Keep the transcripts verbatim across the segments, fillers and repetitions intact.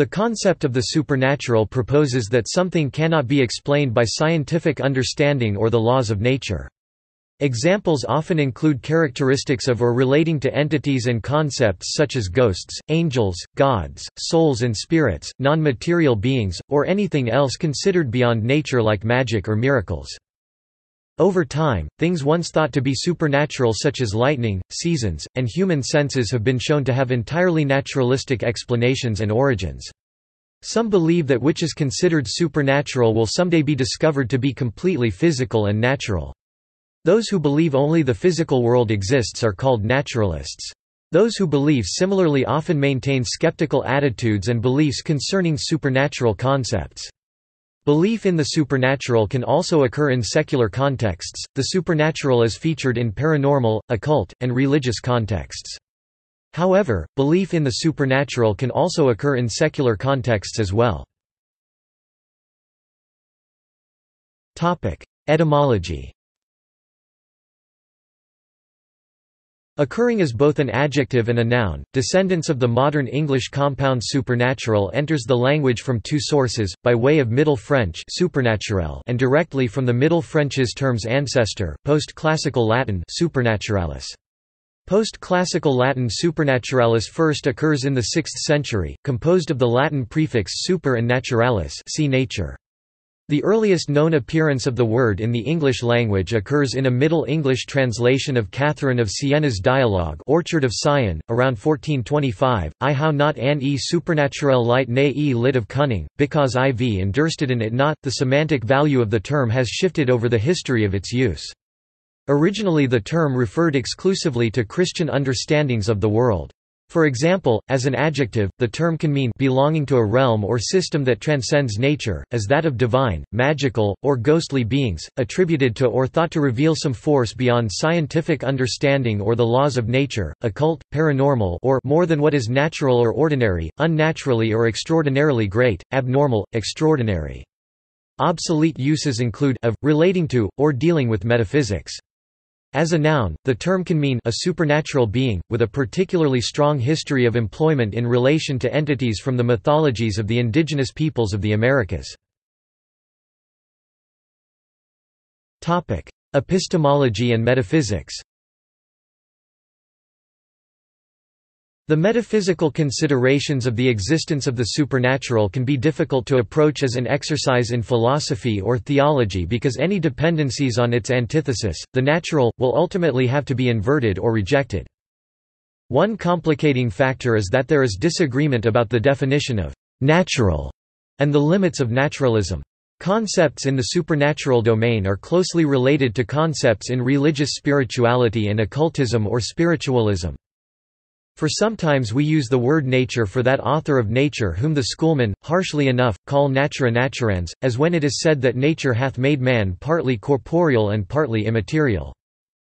The concept of the supernatural proposes that something cannot be explained by scientific understanding or the laws of nature. Examples often include characteristics of or relating to entities and concepts such as ghosts, angels, gods, souls and spirits, non-material beings, or anything else considered beyond nature like magic or miracles. Over time, things once thought to be supernatural such as lightning, seasons, and human senses have been shown to have entirely naturalistic explanations and origins. Some believe that which is considered supernatural will someday be discovered to be completely physical and natural. Those who believe only the physical world exists are called naturalists. Those who believe similarly often maintain skeptical attitudes and beliefs concerning supernatural concepts. Belief in the supernatural can also occur in secular contexts. The supernatural is featured in paranormal, occult, and religious contexts. However, belief in the supernatural can also occur in secular contexts as well. Topic: Etymology. Occurring as both an adjective and a noun, descendants of the modern English compound supernatural enters the language from two sources, by way of Middle French supernaturel and directly from the Middle French's term's ancestor, post-classical Latin supernaturalis. Post-classical Latin supernaturalis first occurs in the sixth century, composed of the Latin prefix super and naturalis, see nature. The earliest known appearance of the word in the English language occurs in a Middle English translation of Catherine of Siena's dialogue Orchard of Sion, around fourteen twenty-five, I how not an e supernaturel light ne e lit of cunning, because iv endursted in it not. The semantic value of the term has shifted over the history of its use. Originally the term referred exclusively to Christian understandings of the world. For example, as an adjective, the term can mean belonging to a realm or system that transcends nature, as that of divine, magical, or ghostly beings, attributed to or thought to reveal some force beyond scientific understanding or the laws of nature, occult, paranormal or more than what is natural or ordinary, unnaturally or extraordinarily great, abnormal, extraordinary. Obsolete uses include of, relating to, or dealing with metaphysics. As a noun, the term can mean a supernatural being, with a particularly strong history of employment in relation to entities from the mythologies of the indigenous peoples of the Americas. Epistemology and metaphysics. The metaphysical considerations of the existence of the supernatural can be difficult to approach as an exercise in philosophy or theology because any dependencies on its antithesis, the natural, will ultimately have to be inverted or rejected. One complicating factor is that there is disagreement about the definition of «natural» and the limits of naturalism. Concepts in the supernatural domain are closely related to concepts in religious spirituality and occultism or spiritualism. For sometimes we use the word nature for that author of nature whom the schoolmen, harshly enough, call natura naturans, as when it is said that nature hath made man partly corporeal and partly immaterial.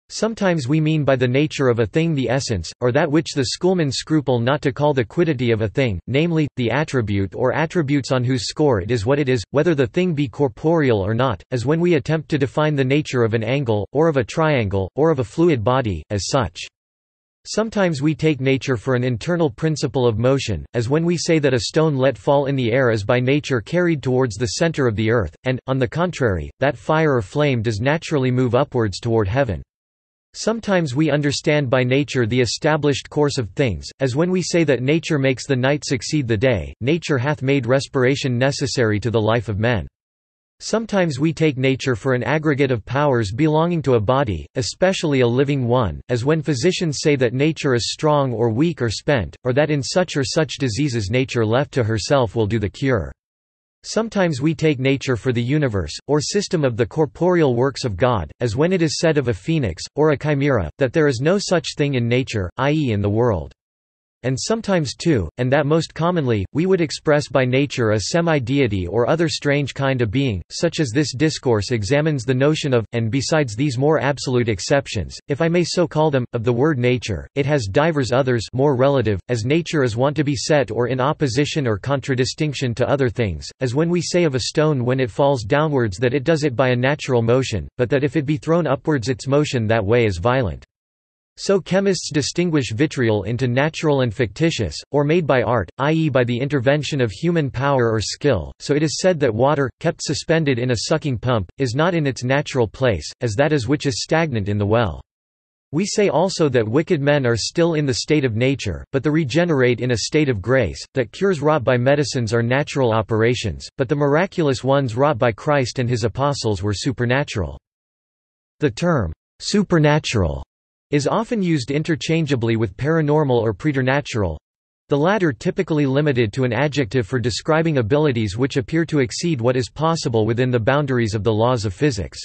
Sometimes we mean by the nature of a thing the essence, or that which the schoolmen scruple not to call the quiddity of a thing, namely, the attribute or attributes on whose score it is what it is, whether the thing be corporeal or not, as when we attempt to define the nature of an angle, or of a triangle, or of a fluid body, as such. Sometimes we take nature for an internal principle of motion, as when we say that a stone let fall in the air is by nature carried towards the center of the earth, and, on the contrary, that fire or flame does naturally move upwards toward heaven. Sometimes we understand by nature the established course of things, as when we say that nature makes the night succeed the day, nature hath made respiration necessary to the life of men. Sometimes we take nature for an aggregate of powers belonging to a body, especially a living one, as when physicians say that nature is strong or weak or spent, or that in such or such diseases nature left to herself will do the cure. Sometimes we take nature for the universe, or system of the corporeal works of God, as when it is said of a phoenix, or a chimera, that there is no such thing in nature, that is in the world. And sometimes too, and that most commonly, we would express by nature a semi-deity or other strange kind of being, such as this discourse examines the notion of, and besides these more absolute exceptions, if I may so call them, of the word nature, it has divers others more relative, as nature is wont to be set or in opposition or contradistinction to other things, as when we say of a stone when it falls downwards that it does it by a natural motion, but that if it be thrown upwards its motion that way is violent. So chemists distinguish vitriol into natural and fictitious, or made by art, that is by the intervention of human power or skill, so it is said that water, kept suspended in a sucking pump, is not in its natural place, as that is which is stagnant in the well. We say also that wicked men are still in the state of nature, but the regenerate in a state of grace, that cures wrought by medicines are natural operations, but the miraculous ones wrought by Christ and his apostles were supernatural. The term, supernatural, is often used interchangeably with paranormal or preternatural, the latter typically limited to an adjective for describing abilities which appear to exceed what is possible within the boundaries of the laws of physics.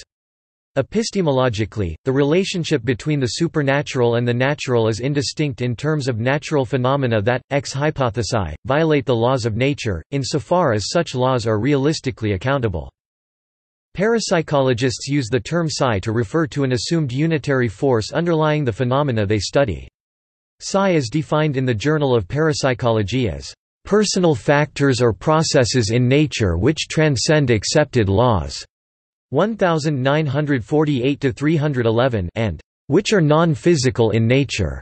Epistemologically, the relationship between the supernatural and the natural is indistinct in terms of natural phenomena that, ex hypothesi, violate the laws of nature, insofar as such laws are realistically accountable. Parapsychologists use the term psi to refer to an assumed unitary force underlying the phenomena they study. Psi is defined in the Journal of Parapsychology as personal factors or processes in nature which transcend accepted laws, nineteen forty-eight to three eleven, and which are non-physical in nature,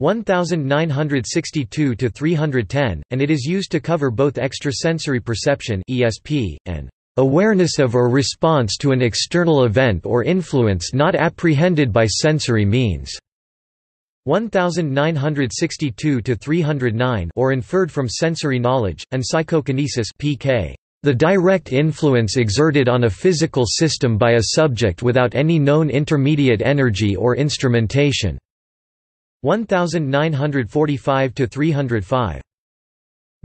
nineteen sixty-two to three ten, and it is used to cover both extrasensory perception (E S P) and awareness of or response to an external event or influence not apprehended by sensory means, nineteen sixty-two to three oh nine, or inferred from sensory knowledge, and psychokinesis (P K), the direct influence exerted on a physical system by a subject without any known intermediate energy or instrumentation, nineteen forty-five to three oh five.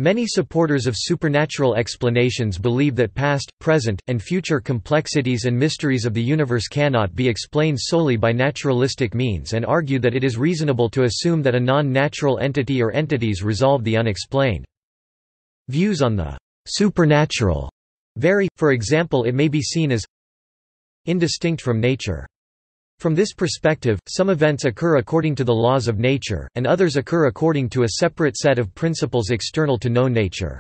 Many supporters of supernatural explanations believe that past, present, and future complexities and mysteries of the universe cannot be explained solely by naturalistic means and argue that it is reasonable to assume that a non-natural entity or entities resolve the unexplained. Views on the supernatural vary, for example it may be seen as indistinct from nature. From this perspective, some events occur according to the laws of nature, and others occur according to a separate set of principles external to known nature.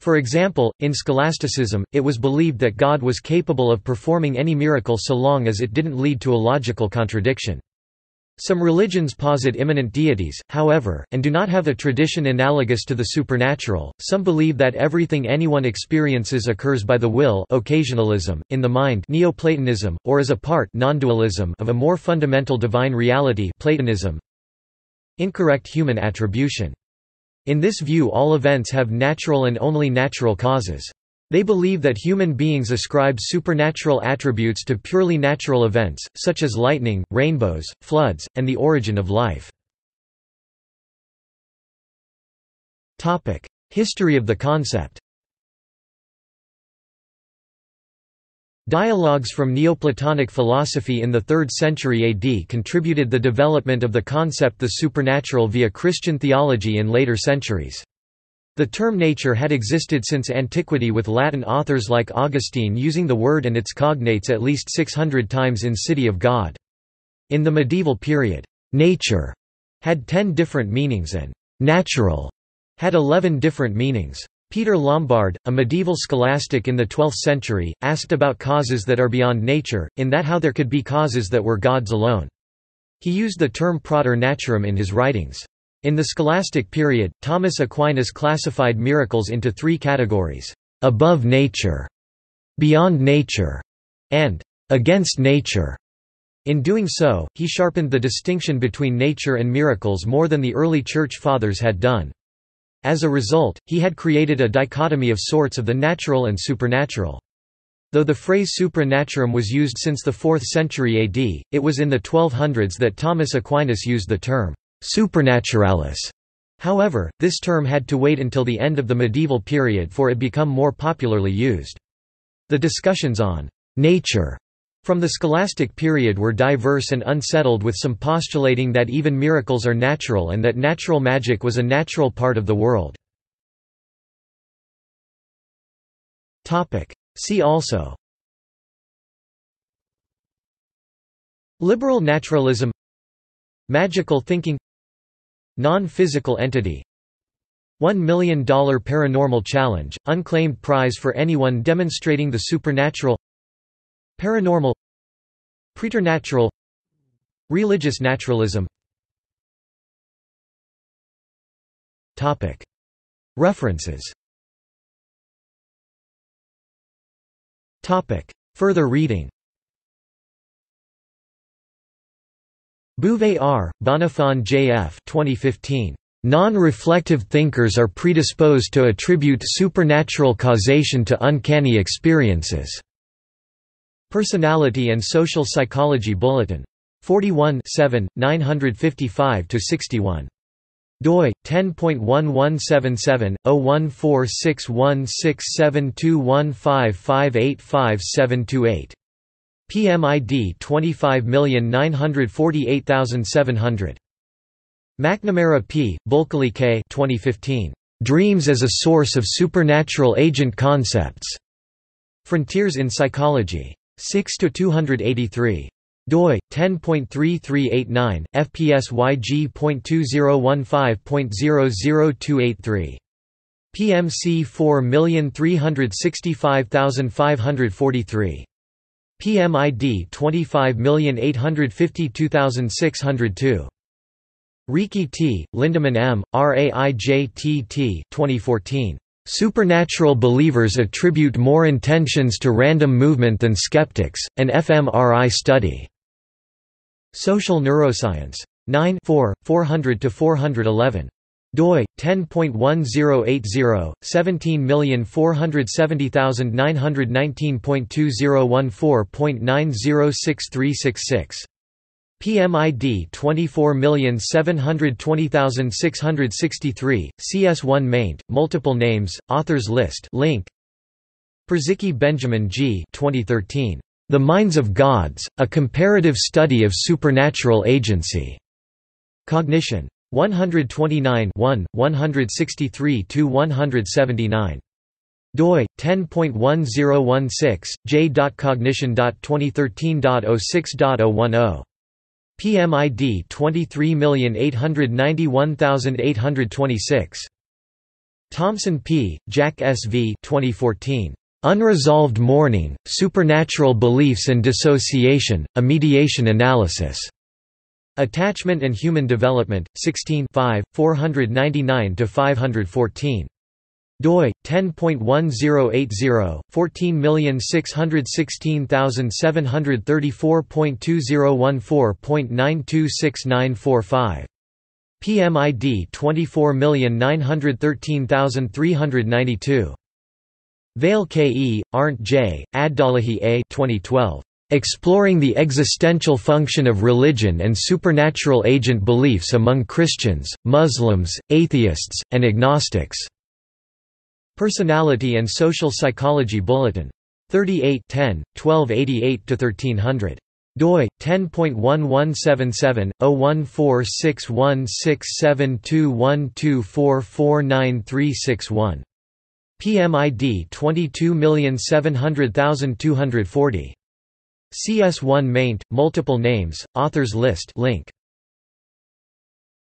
For example, in scholasticism, it was believed that God was capable of performing any miracle so long as it didn't lead to a logical contradiction. Some religions posit immanent deities, however, and do not have a tradition analogous to the supernatural. Some believe that everything anyone experiences occurs by the will, occasionalism, in the mind, Neoplatonism, or as a part, non-dualism, of a more fundamental divine reality, Platonism. Incorrect human attribution. In this view, all events have natural and only natural causes. They believe that human beings ascribe supernatural attributes to purely natural events, such as lightning, rainbows, floods, and the origin of life. History of the concept. Dialogues from Neoplatonic philosophy in the third century A D contributed the development of the concept the supernatural via Christian theology in later centuries. The term nature had existed since antiquity, with Latin authors like Augustine using the word and its cognates at least six hundred times in City of God. In the medieval period, nature had ten different meanings and natural had eleven different meanings. Peter Lombard, a medieval scholastic in the twelfth century, asked about causes that are beyond nature, in that how there could be causes that were God's alone. He used the term prater naturum in his writings. In the scholastic period, Thomas Aquinas classified miracles into three categories: above nature, beyond nature, and against nature. In doing so, he sharpened the distinction between nature and miracles more than the early Church Fathers had done. As a result, he had created a dichotomy of sorts of the natural and supernatural. Though the phrase supra naturum was used since the fourth century A D, it was in the twelve hundreds that Thomas Aquinas used the term supernaturalis. However, this term had to wait until the end of the medieval period for it become more popularly used. The discussions on nature from the scholastic period were diverse and unsettled, with some postulating that even miracles are natural and that natural magic was a natural part of the world. Topic. See also: liberal naturalism, magical thinking, non-physical entity, one million dollar Paranormal Challenge, unclaimed prize for anyone demonstrating the supernatural, paranormal, preternatural, religious naturalism. References. Further reading. Bouvet R., Bonifon J F twenty fifteen. Non-reflective thinkers are predisposed to attribute supernatural causation to uncanny experiences. Personality and Social Psychology Bulletin. forty-one, nine fifty-five to sixty-one. doi ten point one one seven seven, zero one four six one six seven two one five five eight five seven two eight. P M I D twenty-five million nine hundred forty-eight thousand seven hundred. McNamara P., Bulkeley K. twenty fifteen. Dreams as a Source of Supernatural Agent Concepts. Frontiers in Psychology. six to two eighty-three. doi ten point three three eight nine, F P S Y G point two zero one five point zero zero two eight three. P M C four million three hundred sixty-five thousand five hundred forty-three. P M I D twenty-five million eight hundred fifty-two thousand six hundred two. Riki T., Lindemann M., R A I J T T twenty fourteen. Supernatural believers attribute more intentions to random movement than skeptics, an fMRI study. Social Neuroscience. nine, four, four hundred to four eleven. doi ten point one zero eight zero, seventeen million four hundred seventy thousand nine hundred nineteen point two zero one four point nine zero six three six six. P M I D twenty-four million seven hundred twenty thousand six hundred sixty-three, C S one maint, multiple names, authors list link. Perzicki Benjamin G. twenty thirteen. The Minds of Gods, A Comparative Study of Supernatural Agency. Cognition. one twenty-nine, one, one sixty-three to one seventy-nine. doi ten point one zero one six, j dot cognition dot twenty thirteen dot oh six dot oh ten. P M I D twenty-three million eight hundred ninety-one thousand eight hundred twenty-six. Thompson P., Jack S. V. twenty fourteen. Unresolved Mourning, Supernatural Beliefs and Dissociation, A Mediation Analysis. Attachment and Human Development, sixteen, four ninety-nine to five fourteen. doi ten point one zero eight zero, fourteen million six hundred sixteen thousand seven hundred thirty-four point two zero one four point nine two six nine four five. P M I D twenty-four million nine hundred thirteen thousand three hundred ninety-two. Vale K. E., Arndt J., Abdallahi A. twenty twelve. Exploring the Existential Function of Religion and Supernatural Agent Beliefs Among Christians, Muslims, Atheists, and Agnostics. Personality and Social Psychology Bulletin. thirty-eight, ten, twelve eighty-eight to thirteen hundred. doi ten point one one seven seven, zero one four six one six seven two one two four four nine three six one. P M I D twenty-two million seven hundred thousand two hundred forty. C S one maint, multiple names, authors list link.